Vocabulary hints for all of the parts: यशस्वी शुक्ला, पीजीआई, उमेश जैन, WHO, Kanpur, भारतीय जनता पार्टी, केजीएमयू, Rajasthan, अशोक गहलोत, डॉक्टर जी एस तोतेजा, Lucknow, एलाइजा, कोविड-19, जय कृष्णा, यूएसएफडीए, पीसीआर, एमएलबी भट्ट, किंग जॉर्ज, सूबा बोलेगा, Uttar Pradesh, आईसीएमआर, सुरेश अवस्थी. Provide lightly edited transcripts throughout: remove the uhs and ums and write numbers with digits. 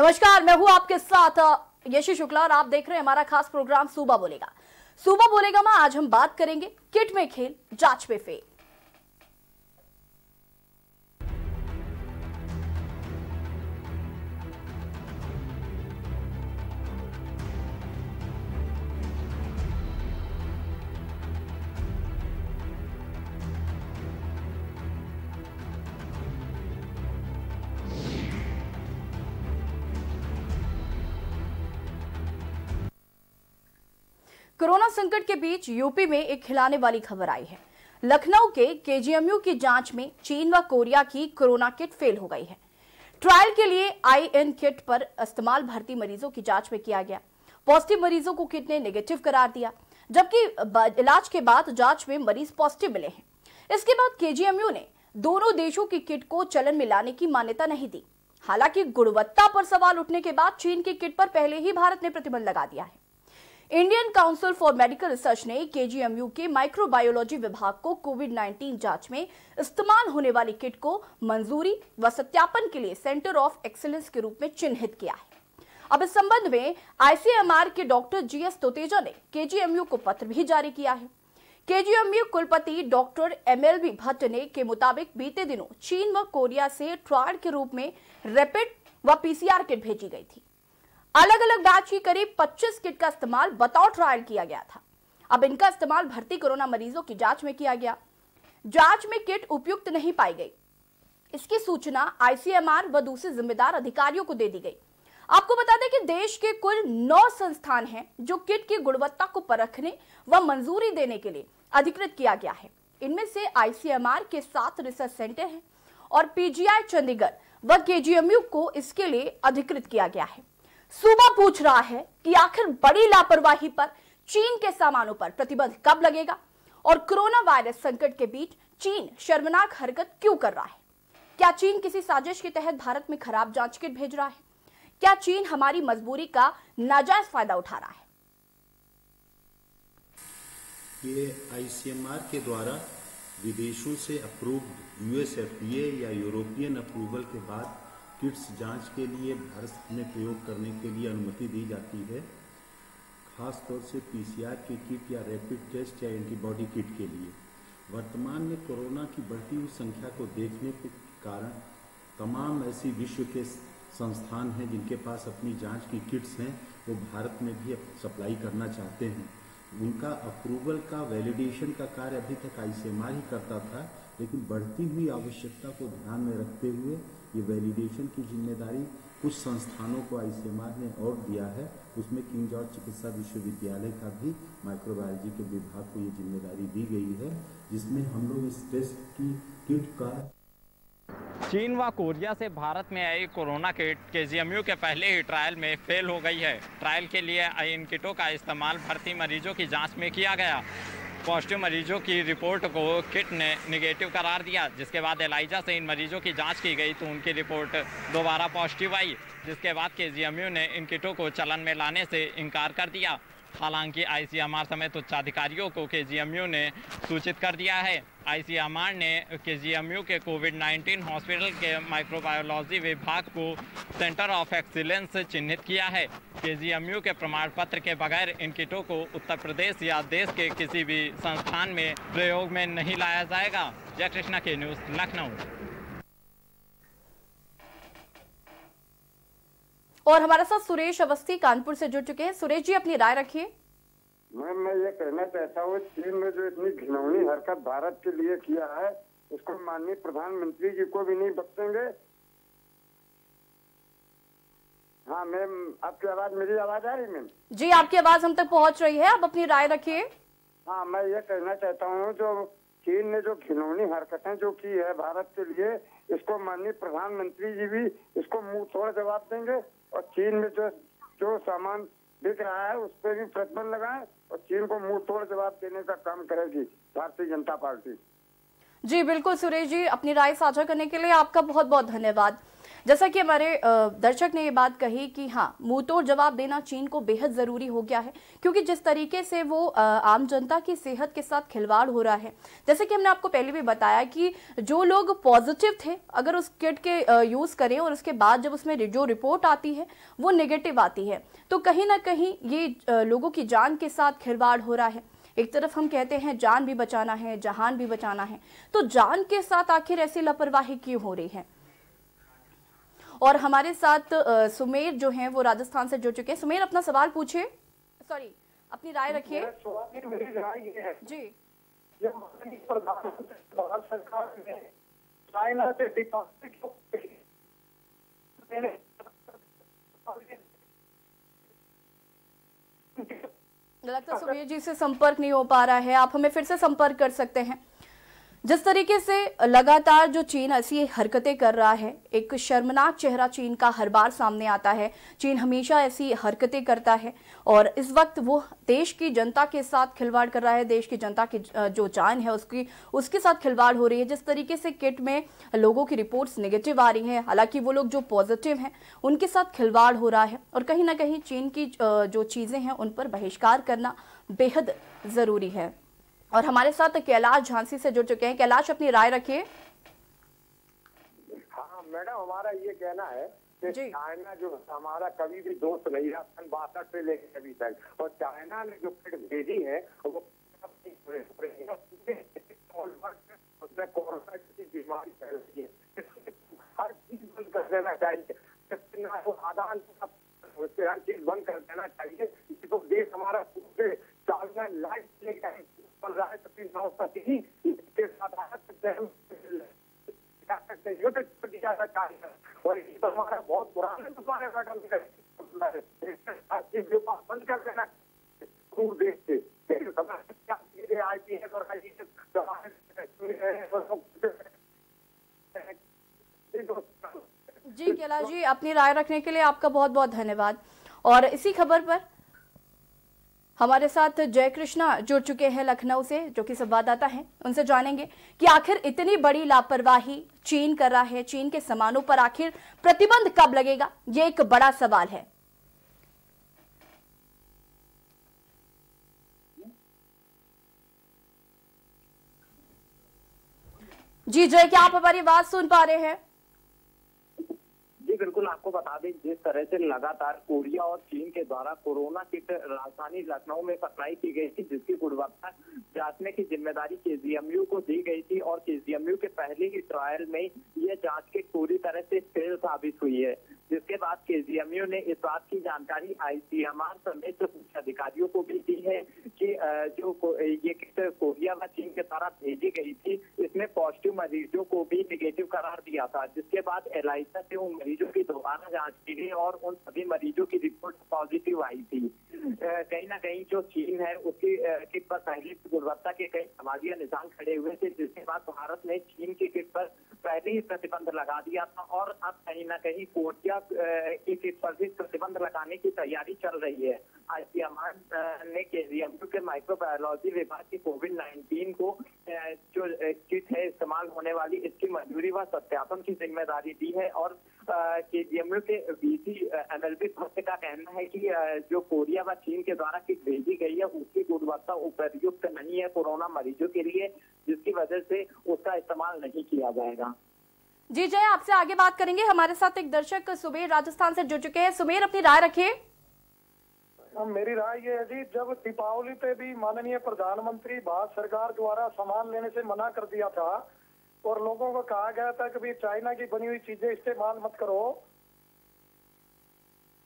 नमस्कार, मैं हूं आपके साथ यशस्वी शुक्ला और आप देख रहे हैं हमारा खास प्रोग्राम सूबा बोलेगा। सूबा बोलेगा में आज हम बात करेंगे किट में खेल, जांच में फेल। कोरोना संकट के बीच यूपी में एक खिलाने वाली खबर आई है। लखनऊ के केजीएमयू की जांच में चीन व कोरिया की कोरोना किट फेल हो गई है। ट्रायल के लिए आईएन किट पर इस्तेमाल भर्ती मरीजों की जांच में किया गया। पॉजिटिव मरीजों को किट ने नेगेटिव करार दिया, जबकि इलाज के बाद जांच में मरीज पॉजिटिव मिले हैं। इसके बाद केजीएमयू ने दोनों देशों की किट को चलन में लाने की मान्यता नहीं दी। हालांकि गुणवत्ता पर सवाल उठने के बाद चीन की किट पर पहले ही भारत ने प्रतिबंध लगा दिया है। Indian Council for Medical Research ने केजीएमयू के माइक्रोबायोलॉजी विभाग को कोविड-19 जांच में इस्तेमाल होने वाली किट को मंजूरी व सत्यापन के लिए सेंटर ऑफ एक्सीलेंस के रूप में चिन्हित किया है। अब इस संबंध में आईसीएमआर के डॉक्टर जी एस तोतेजा ने केजीएमयू को पत्र भी जारी किया है। केजीएमयू कुलपति डॉक्टर एमएलबी भट्ट ने के मुताबिक बीते दिनों चीन व कोरिया से ट्रायल के रूप में रैपिड व पीसीआर किट भेजी गई थी। अलग अलग बैच की करीब 25 किट का इस्तेमाल बतौर ट्रायल किया गया था। अब इनका इस्तेमाल भर्ती कोरोना मरीजों की जांच में किया गया। जांच में किट उपयुक्त नहीं पाई गई। इसकी सूचना आईसीएमआर व दूसरे जिम्मेदार अधिकारियों को दे दी गई। आपको बता दें कि देश के कुल 9 संस्थान हैं जो किट की गुणवत्ता को परखने व मंजूरी देने के लिए अधिकृत किया गया है। इनमें से आईसीएमआर के 7 रिसर्च सेंटर हैं और पीजीआई चंडीगढ़ व केजीएमयू को इसके लिए अधिकृत किया गया है। सूबा पूछ रहा है कि आखिर बड़ी लापरवाही पर चीन के सामानों पर प्रतिबंध कब लगेगा और कोरोना वायरस संकट के बीच चीन शर्मनाक हरकत क्यों कर रहा है? क्या चीन किसी साजिश के तहत भारत में खराब जांच किट भेज रहा है? क्या चीन हमारी मजबूरी का नाजायज फायदा उठा रहा है? ये आईसीएमआर के द्वारा विदेशों से अप्रूव्ड यूएसएफडीए या यूरोपियन अप्रूवल के बाद किट्स जांच के लिए भारत में प्रयोग करने के लिए अनुमति दी जाती है, खासतौर से पीसीआर की किट या रैपिड टेस्ट या एंटीबॉडी किट के लिए। वर्तमान में कोरोना की बढ़ती हुई संख्या को देखने के कारण तमाम ऐसी विश्व के संस्थान हैं जिनके पास अपनी जांच की किट्स हैं, वो भारत में भी सप्लाई करना चाहते हैं। उनका अप्रूवल का वैलिडेशन का कार्य अभी तक आईसीएमआर ही करता था, लेकिन बढ़ती हुई आवश्यकता को ध्यान में रखते हुए ये वैलिडेशन की जिम्मेदारी कुछ संस्थानों को आईसीएमआर ने और दिया है। उसमें किंग जॉर्ज चिकित्सा विश्वविद्यालय का भी माइक्रोबायोलॉजी के विभाग को ये जिम्मेदारी दी गई है, जिसमें हम लोग इस टेस्ट की किट का चीन व कोरिया से भारत में आई कोरोना किट केजीएमयू के पहले ही ट्रायल में फेल हो गई है। ट्रायल के लिए आई इन किटों का इस्तेमाल भर्ती मरीजों की जांच में किया गया। पॉजिटिव मरीजों की रिपोर्ट को किट ने निगेटिव करार दिया, जिसके बाद एलाइजा से इन मरीजों की जांच की गई तो उनकी रिपोर्ट दोबारा पॉजिटिव आई, जिसके बाद केजीएमयू ने इन किटों को चलन में लाने से इनकार कर दिया। हालांकि आईसीएमआर समेत उच्चाधिकारियों को केजीएमयू ने सूचित कर दिया है। आईसीएमआर ने केजीएमयू के कोविड-19 हॉस्पिटल के माइक्रोबायोलॉजी विभाग को सेंटर ऑफ एक्सीलेंस चिन्हित किया है। केजीएमयू के प्रमाण पत्र के बगैर इन किटों को उत्तर प्रदेश या देश के किसी भी संस्थान में प्रयोग में नहीं लाया जाएगा। जय कृष्णा के न्यूज़ लखनऊ। और हमारे साथ सुरेश अवस्थी कानपुर से जुड़ चुके हैं। सुरेश जी, अपनी राय रखिए। मैम, मैं ये कहना चाहता हूँ, चीन ने जो इतनी घिनौनी हरकत भारत के लिए किया है, उसको माननीय प्रधानमंत्री जी को भी नहीं बख्शेंगे। हाँ मैम, आपकी आवाज, मेरी आवाज आ रही है मैम? जी, आपकी आवाज हम तक पहुँच रही है, आप अपनी राय रखिए। हाँ, मैं ये कहना चाहता हूँ, जो चीन ने जो घिनौनी हरकतें जो की है भारत के लिए, इसको माननीय प्रधानमंत्री जी भी इसको मुंह तोड़ जवाब देंगे। और चीन में जो सामान बिक रहा है उस पर भी प्रतिबंध लगाएं और चीन को मुंह तोड़ जवाब देने का काम करेगी भारतीय जनता पार्टी। जी बिल्कुल सुरेश जी, अपनी राय साझा करने के लिए आपका बहुत बहुत धन्यवाद। जैसा कि हमारे दर्शक ने ये बात कही कि हाँ, मुंहतोड़ जवाब देना चीन को बेहद ज़रूरी हो गया है, क्योंकि जिस तरीके से वो आम जनता की सेहत के साथ खिलवाड़ हो रहा है। जैसे कि हमने आपको पहले भी बताया कि जो लोग पॉजिटिव थे, अगर उस किट के यूज़ करें और उसके बाद जब उसमें जो रिपोर्ट आती है वो नेगेटिव आती है, तो कहीं ना कहीं ये लोगों की जान के साथ खिलवाड़ हो रहा है। एक तरफ हम कहते हैं जान भी बचाना है, जहान भी बचाना है, तो जान के साथ आखिर ऐसी लापरवाही क्यों हो रही है। और हमारे साथ सुमेर जो हैं वो राजस्थान से जुड़ चुके हैं। सुमेर, अपना सवाल पूछिए, सॉरी अपनी राय रखिए। मेरी राय ये है जी, जब माननीय प्रधानमंत्री सरकार ने चाइना से डिपॉजिट, लगता है सुमेर जी से संपर्क नहीं हो पा रहा है, आप हमें फिर से संपर्क कर सकते हैं। जिस तरीके से लगातार जो चीन ऐसी हरकतें कर रहा है, एक शर्मनाक चेहरा चीन का हर बार सामने आता है। चीन हमेशा ऐसी हरकतें करता है और इस वक्त वो देश की जनता के साथ खिलवाड़ कर रहा है। देश की जनता की जो जान है उसके साथ खिलवाड़ हो रही है। जिस तरीके से किट में लोगों की रिपोर्ट्स नेगेटिव आ रही हैं, हालांकि वो लोग जो पॉजिटिव हैं उनके साथ खिलवाड़ हो रहा है, और कहीं ना कहीं चीन की जो चीज़ें हैं उन पर बहिष्कार करना बेहद ज़रूरी है। और हमारे साथ कैलाश झांसी से जुड़ चुके हैं। कैलाश, अपनी राय रखिए। हाँ मैडम, हमारा ये कहना है कि चाइना जो हमारा कभी भी दोस्त नहीं रहा, सन 62 से लेकर अभी तक, और चाइना ने जो किट भेजी है वो कोरोना की बीमारी फैल रही है, हर चीज बंद कर देना चाहिए, आदान हर चीज बंद कर देना चाहिए। तो देश हमारा पूरे चाइना लाइफ लेकर जी। कैलाश जी, अपनी राय रखने के लिए आपका बहुत बहुत धन्यवाद। और इसी खबर पर हमारे साथ जय कृष्णा जुड़ चुके हैं लखनऊ से, जो कि संवाददाता हैं। उनसे जानेंगे कि आखिर इतनी बड़ी लापरवाही चीन कर रहा है, चीन के सामानों पर आखिर प्रतिबंध कब लगेगा, ये एक बड़ा सवाल है। जी जय, क्या आप हमारी बात सुन पा रहे हैं? बिल्कुल, आपको बता दें जिस तरह से लगातार कोरिया और चीन के द्वारा कोरोना किट राजधानी लखनऊ में सप्लाई की गई थी, जिसकी गुणवत्ता जांचने की जिम्मेदारी केजीएमयू को दी गई थी, और केजीएमयू के पहले ही ट्रायल में यह जांच किट पूरी तरह से फेल साबित हुई है, जिसके बाद केजीएमयू ने इस बात की जानकारी आईसीएमआर समेत उच्च अधिकारियों को भी दी है कि जो ये किट कोरिया व चीन के द्वारा भेजी गई थी, इसमें पॉजिटिव मरीजों को भी निगेटिव करार दिया था, जिसके बाद एलाइजा से उन मरीजों की दोबारा जांच की गई और उन सभी मरीजों की रिपोर्ट पॉजिटिव आई थी। कहीं ना कहीं जो चीन है उसकी किट पर पहले गुणवत्ता के कई समाजी निशान खड़े हुए थे, जिसके बाद भारत ने चीन की किट पर पहले ही प्रतिबंध लगा दिया था, और अब कहीं ना कहीं कोरिया की किट पर भी प्रतिबंध लगाने की तैयारी चल रही है। आईसीएमआर ने केजीएमयू के माइक्रोबायोलॉजी विभाग की कोविड-19 को जो किट है इस्तेमाल होने वाली, इसकी मंजूरी व सत्यापन की जिम्मेदारी दी है, और केजीएमयू के वीसी एमएलबी भट्ट का कहना है कि जो कोरिया व चीन के द्वारा किट भेजी गई है उसकी गुणवत्ता उपयुक्त नहीं है कोरोना मरीजों के लिए, जिसकी वजह से उसका इस्तेमाल नहीं किया जाएगा। जी जय, आपसे आगे बात करेंगे। हमारे साथ एक दर्शक सुमेर राजस्थान से जुड़ चुके हैं। सुमेर, अपनी राय रखिए। मेरी राय ये है जी, जब दीपावली पे भी माननीय प्रधानमंत्री भारत सरकार द्वारा सामान लेने से मना कर दिया था और लोगों को कहा गया था कि चाइना की बनी हुई चीजें इस्तेमाल मत करो,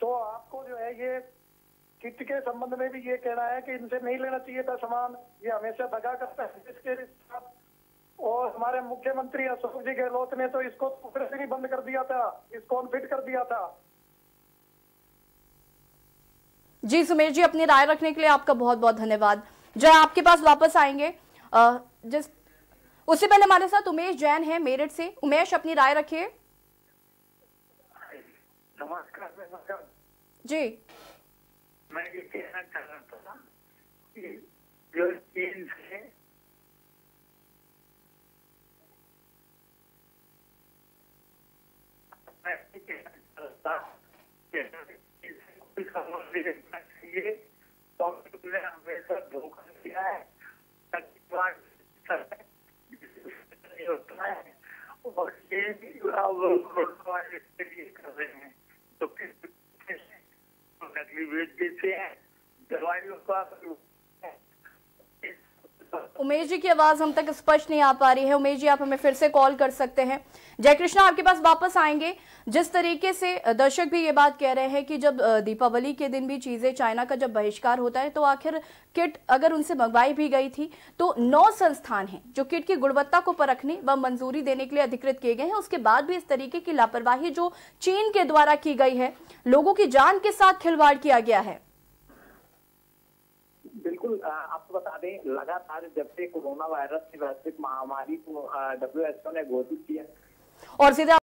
तो आपको जो है ये किट के संबंध में भी ये कहना है कि इनसे नहीं लेना चाहिए था सामान, ये हमेशा दगा करता है इसके साथ। और हमारे मुख्यमंत्री अशोक जी गहलोत ने तो इसको ऊपर से ही बंद कर दिया था, इसको अनफिट कर दिया था। जी सुमेर जी, अपनी राय रखने के लिए आपका बहुत बहुत धन्यवाद। जय, आपके पास वापस आएंगे। उससे पहले हमारे साथ उमेश जैन हैं मेरठ से। उमेश, अपनी राय रखिए। नमस्कार जी, मैं ये कहना चाह रहा था कि जो चीन से देखना चाहिए। कांग्रेस ने हमेशा धोखा दिया है, और ये इसके लिए कर रहे हैं तो किस नकली वेट देते हैं दवाइयों का। उमेश जी की आवाज हम तक स्पष्ट नहीं आ पा रही है। उमेश जी आप हमें फिर से कॉल कर सकते हैं। जय कृष्णा आपके पास वापस आएंगे। जिस तरीके से दर्शक भी ये बात कह रहे हैं कि जब दीपावली के दिन भी चीजें चाइना का जब बहिष्कार होता है तो आखिर किट अगर उनसे मंगवाई भी गई थी तो 9 संस्थान हैं जो किट की गुणवत्ता को परखने व मंजूरी देने के लिए अधिकृत किए गए हैं। उसके बाद भी इस तरीके की लापरवाही जो चीन के द्वारा की गई है, लोगों की जान के साथ खिलवाड़ किया गया है। बिल्कुल, आपको बता दें लगातार जब से कोरोना वायरस की वैश्विक महामारी को WHO ने घोषित किया और सीधा